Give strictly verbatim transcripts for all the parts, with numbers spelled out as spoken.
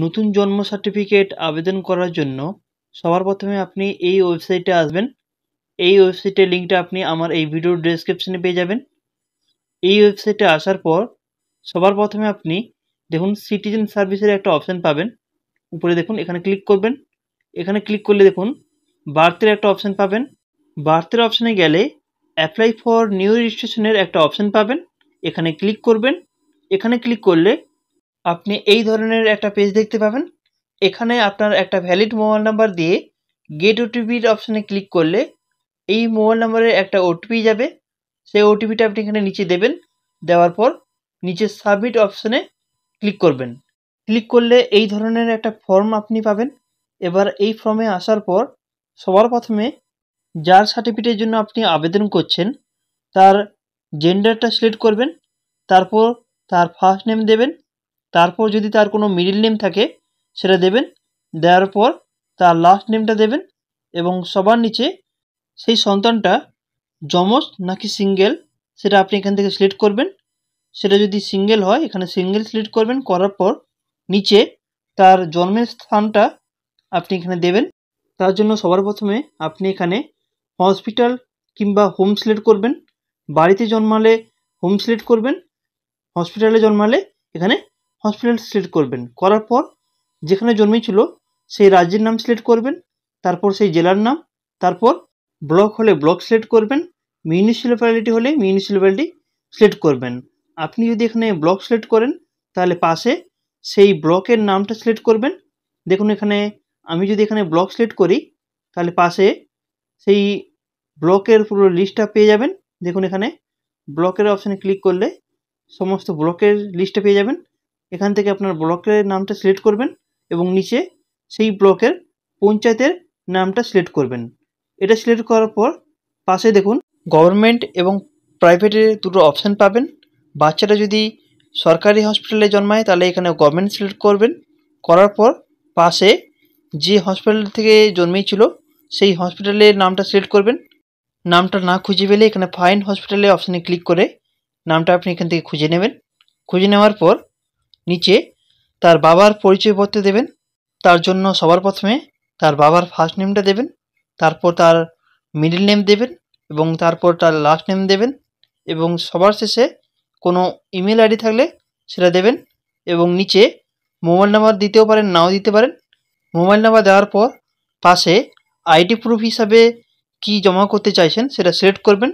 নতুন জন্ম সার্টিফিকেট আবেদন করার জন্য সবার প্রথমে আপনি এই ওয়েবসাইটে আসবেন। এই ওয়েবসাইটের লিঙ্কটা আপনি আমার এই ভিডিওর ডেসক্রিপশনে পেয়ে যাবেন। এই ওয়েবসাইটে আসার পর সবার প্রথমে আপনি দেখুন সিটিজেন সার্ভিসের একটা অপশান পাবেন, উপরে দেখুন এখানে ক্লিক করবেন। এখানে ক্লিক করলে দেখুন বার্থের একটা অপশান পাবেন। বার্থের অপশানে গেলে অ্যাপ্লাই ফর নিউ রেজিস্ট্রেশনের একটা অপশান পাবেন, এখানে ক্লিক করবেন। এখানে ক্লিক করলে আপনি এই ধরনের একটা পেজ দেখতে পাবেন। এখানে আপনার একটা ভ্যালিড মোবাইল নাম্বার দিয়ে গেট ওটিপির অপশানে ক্লিক করলে এই মোবাইল নাম্বারে একটা ওটিপি যাবে, সেই ওটিপিটা আপনি এখানে নিচে দেবেন। দেওয়ার পর নিচে সাবমিট অপশানে ক্লিক করবেন। ক্লিক করলে এই ধরনের একটা ফর্ম আপনি পাবেন। এবার এই ফর্মে আসার পর সবার প্রথমে যার সার্টিফিকেটের জন্য আপনি আবেদন করছেন তার জেন্ডারটা সিলেক্ট করবেন, তারপর তার ফার্স্ট নেম দেবেন, তারপর যদি তার কোনো মিডিল নেম থাকে সেটা দেবেন, দেওয়ার পর তার লাস্ট নেমটা দেবেন এবং সবার নিচে সেই সন্তানটা যমজ নাকি সিঙ্গেল সেটা আপনি এখান থেকে সিলেক্ট করবেন। সেটা যদি সিঙ্গেল হয় এখানে সিঙ্গেল সিলেক্ট করবেন, করার পর নিচে তার জন্মের স্থানটা আপনি এখানে দেবেন। তার জন্য সবার প্রথমে আপনি এখানে হসপিটাল কিংবা হোম সিলেক্ট করবেন। বাড়িতে জন্মালে হোম সিলেক্ট করবেন, হসপিটালে জন্মালে এখানে হসপিটাল সিলেক্ট করবেন। করার পর যেখানে জন্মেছিল সেই রাজ্যের নাম সিলেক্ট করবেন, তারপর সেই জেলার নাম, তারপর ব্লক হলে ব্লক সিলেক্ট করবেন, মিউনিসিপ্যালিটি হলে মিউনিসিপ্যালিটি সিলেক্ট করবেন। আপনি যদি এখানে ব্লক সিলেক্ট করেন তাহলে পাশে সেই ব্লকের নামটা সিলেক্ট করবেন। দেখুন এখানে আমি যদি এখানে ব্লক সিলেক্ট করি তাহলে পাশে সেই ব্লকের পুরো লিস্টটা পেয়ে যাবেন। দেখুন এখানে ব্লকের অপশানে ক্লিক করলে সমস্ত ব্লকের লিস্টটা পেয়ে যাবেন। এখান থেকে আপনার ব্লকের নামটা সিলেক্ট করবেন এবং নিচে সেই ব্লকের পঞ্চায়েতের নামটা সিলেক্ট করবেন। এটা সিলেক্ট করার পর পাশে দেখুন গভর্নমেন্ট এবং প্রাইভেটের দুটো অপশান পাবেন। বাচ্চাটা যদি সরকারি হসপিটালে জন্মায় তাহলে এখানে গভর্নমেন্ট সিলেক্ট করবেন, করার পর পাশে যে হসপিটাল থেকে জন্মেছিল সেই হসপিটালের নামটা সিলেক্ট করবেন। নামটা না খুঁজে পেলে এখানে ফাইন্ড হসপিটালে অপশানে ক্লিক করে নামটা আপনি এখান থেকে খুঁজে নেবেন। খুঁজে নেওয়ার পর নিচে তার বাবার পরিচয়পত্র দেবেন। তার জন্য সবার প্রথমে তার বাবার ফার্স্ট নেমটা দেবেন, তারপর তার মিডল নেম দেবেন এবং তারপর তার লাস্ট নেম দেবেন এবং সবার শেষে কোনো ইমেল আইডি থাকলে সেটা দেবেন এবং নিচে মোবাইল নাম্বার দিতেও পারেন, নাও দিতে পারেন। মোবাইল নাম্বার দেওয়ার পর পাশে আইডি প্রুফ হিসাবে কি জমা করতে চাইছেন সেটা সিলেক্ট করবেন।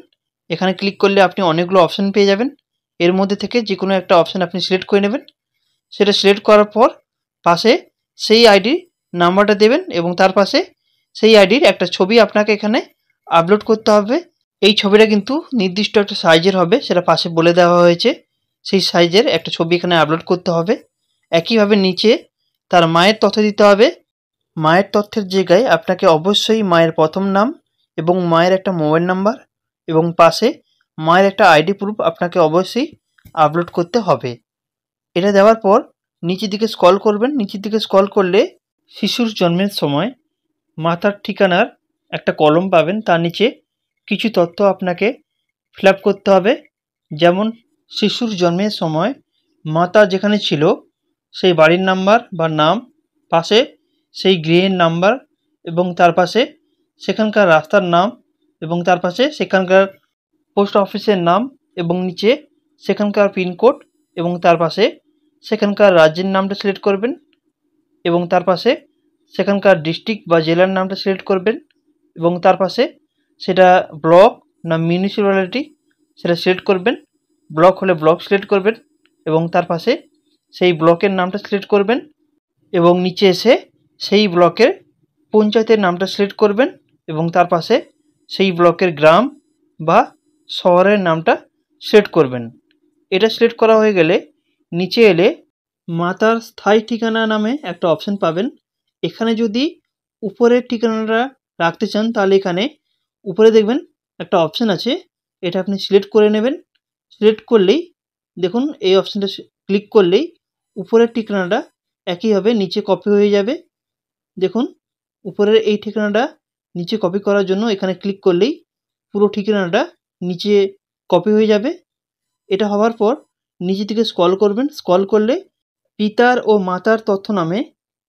এখানে ক্লিক করলে আপনি অনেকগুলো অপশান পেয়ে যাবেন, এর মধ্যে থেকে যে কোনো একটা অপশান আপনি সিলেক্ট করে নেবেন। সেটা সিলেক্ট করার পর পাশে সেই আইডির নাম্বারটা দেবেন এবং তার পাশে সেই আইডির একটা ছবি আপনাকে এখানে আপলোড করতে হবে। এই ছবিটা কিন্তু নির্দিষ্ট একটা সাইজের হবে, সেটা পাশে বলে দেওয়া হয়েছে। সেই সাইজের একটা ছবি এখানে আপলোড করতে হবে। একইভাবে নিচে তার মায়ের তথ্য দিতে হবে। মায়ের তথ্যের জায়গায় আপনাকে অবশ্যই মায়ের প্রথম নাম এবং মায়ের একটা মোবাইল নাম্বার এবং পাশে মায়ের একটা আইডি প্রুফ আপনাকে অবশ্যই আপলোড করতে হবে। এটা দেওয়ার পর নিচের দিকে স্ক্রল করবেন। নিচের দিকে স্ক্রল করলে শিশুর জন্মের সময় মাতার ঠিকানার একটা কলম পাবেন, তার নিচে কিছু তথ্য আপনাকে ফিল আপ করতে হবে। যেমন শিশুর জন্মের সময় মাতা যেখানে ছিল সেই বাড়ির নাম্বার বা নাম, পাশে সেই গৃহের নাম্বার এবং তার পাশে সেখানকার রাস্তার নাম এবং তার পাশে সেখানকার পোস্ট অফিসের নাম এবং নিচে সেখানকার পিনকোড এবং তার পাশে সেখানকার রাজ্যের নামটা সিলেক্ট করবেন এবং তার পাশে সেখানকার ডিস্ট্রিক্ট বা জেলার নামটা সিলেক্ট করবেন এবং তার পাশে সেটা ব্লক না মিউনিসিপ্যালিটি সেটা সিলেক্ট করবেন। ব্লক হলে ব্লক সিলেক্ট করবেন এবং তার পাশে সেই ব্লকের নামটা সিলেক্ট করবেন এবং নিচে এসে সেই ব্লকের পঞ্চায়েতের নামটা সিলেক্ট করবেন এবং তার পাশে সেই ব্লকের গ্রাম বা শহরের নামটা সিলেক্ট করবেন। এটা সিলেক্ট করা হয়ে গেলে নিচে এলে মাতার স্থায়ী ঠিকানা নামে একটা অপশান পাবেন। এখানে যদি উপরের ঠিকানাটা রাখতে চান তাহলে এখানে উপরে দেখবেন একটা অপশান আছে, এটা আপনি সিলেক্ট করে নেবেন। সিলেক্ট করলেই দেখুন এই অপশানটা ক্লিক করলেই উপরের ঠিকানাটা একইভাবে নিচে কপি হয়ে যাবে। দেখুন উপরের এই ঠিকানাটা নিচে কপি করার জন্য এখানে ক্লিক করলেই পুরো ঠিকানাটা নিচে কপি হয়ে যাবে। এটা হওয়ার পর নিচে থেকে স্ক্রল করবেন, স্ক্রল করলে পিতার ও মাতার তথ্য নামে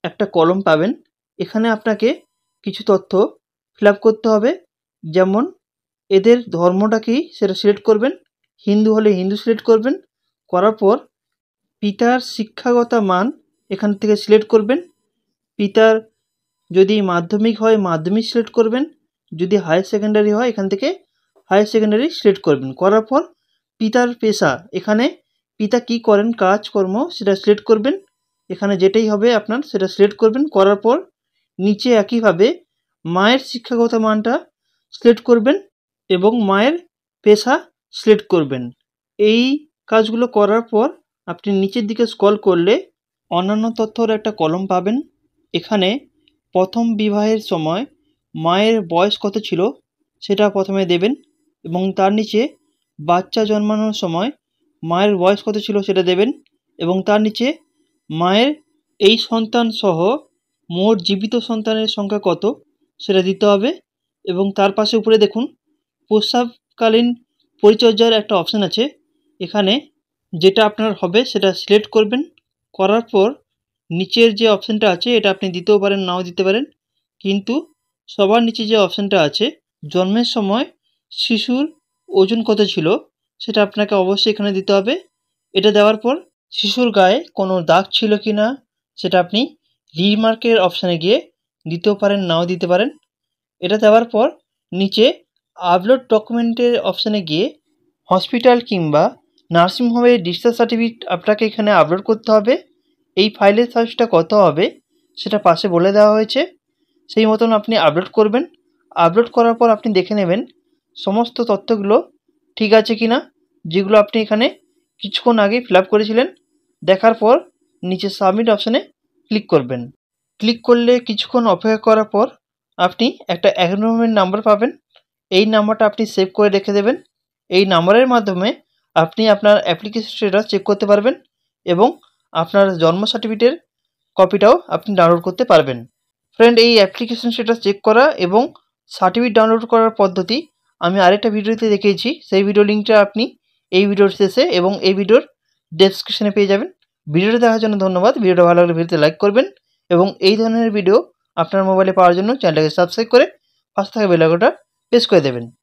একটা কলম পাবেন। এখানে আপনাকে কিছু তথ্য ফিল আপ করতে হবে, যেমন এদের ধর্মটা কি সেটা সিলেক্ট করবেন, হিন্দু হলে হিন্দু সিলেক্ট করবেন। করার পর পিতার শিক্ষাগত মান এখান থেকে সিলেক্ট করবেন। পিতার যদি মাধ্যমিক হয় মাধ্যমিক সিলেক্ট করবেন, যদি হায়ার সেকেন্ডারি হয় এখান থেকে হায়ার সেকেন্ডারি সিলেক্ট করবেন। করার পর পিতার পেশা, এখানে পিতা কি করেন কাজকর্ম সেটা সিলেক্ট করবেন, এখানে যেটাই হবে আপনার সেটা সিলেক্ট করবেন। করার পর নিচে একইভাবে মায়ের শিক্ষাগত মানটা সিলেক্ট করবেন এবং মায়ের পেশা সিলেক্ট করবেন। এই কাজগুলো করার পর আপনি নিচের দিকে স্ক্রল করলে অন্যান্য তথ্যর একটা কলম পাবেন। এখানে প্রথম বিবাহের সময় মায়ের বয়স কত ছিল সেটা প্রথমে দেবেন, এবং তার নিচে বাচ্চা জন্মানোর সময় মায়ের বয়স কত ছিল সেটা দেবেন, এবং তার নিচে মায়ের এই সন্তান সহ মোট জীবিত সন্তানের সংখ্যা কত সেটা দিতে হবে। এবং তার পাশে উপরে দেখুন প্রসবকালীন পরিচর্যার একটা অপশান আছে, এখানে যেটা আপনার হবে সেটা সিলেক্ট করবেন। করার পর নিচের যে অপশানটা আছে এটা আপনি দিতেও পারেন নাও দিতে পারেন, কিন্তু সবার নিচে যে অপশানটা আছে জন্মের সময় শিশুর ওজন কত ছিল সেটা আপনাকে অবশ্যই এখানে দিতে হবে। এটা দেওয়ার পর শিশুর গায়ে কোনো দাগ ছিল কি না সেটা আপনি রিমার্কের অপশানে গিয়ে দিতেও পারেন নাও দিতে পারেন। এটা দেওয়ার পর নিচে আপলোড ডকুমেন্টের অপশানে গিয়ে হসপিটাল কিংবা নার্সিংহোমের ডিসচার্জ সার্টিফিকেট আপনাকে এখানে আপলোড করতে হবে। এই ফাইলের সাইজটা কত হবে সেটা পাশে বলে দেওয়া হয়েছে, সেই মতন আপনি আপলোড করবেন। আপলোড করার পর আপনি দেখে নেবেন সমস্ত তথ্যগুলো ঠিক আছে কি না, যেগুলো আপনি এখানে কিছুক্ষণ আগে ফিল আপ করেছিলেন। দেখার পর নিচে সাবমিট অপশানে ক্লিক করবেন। ক্লিক করলে কিছুক্ষণ অপেক্ষা করার পর আপনি একটা অ্যাকনলেজমেন্ট নাম্বার পাবেন। এই নাম্বারটা আপনি সেভ করে রেখে দেবেন। এই নাম্বারের মাধ্যমে আপনি আপনার অ্যাপ্লিকেশন স্ট্যাটাস চেক করতে পারবেন এবং আপনার জন্ম সার্টিফিকেটের কপিটাও আপনি ডাউনলোড করতে পারবেন। ফ্রেন্ড, এই অ্যাপ্লিকেশন স্ট্যাটাস চেক করা এবং সার্টিফিকেট ডাউনলোড করার পদ্ধতি আমি আরেকটা ভিডিওতে দেখিয়েছি, সেই ভিডিও লিঙ্কটা আপনি এই ভিডিওর শেষে এবং এই ভিডিওর ডেসক্রিপশনে পেয়ে যাবেন। ভিডিওটা দেখার জন্য ধন্যবাদ। ভিডিওটা ভালো লাগলে ভিডিওতে লাইক করবেন এবং এই ধরনের ভিডিও আপনার মোবাইলে পাওয়ার জন্য চ্যানেলটাকে সাবস্ক্রাইব করে পাশে থাকা বেল আইকনটা প্রেস করে দেবেন।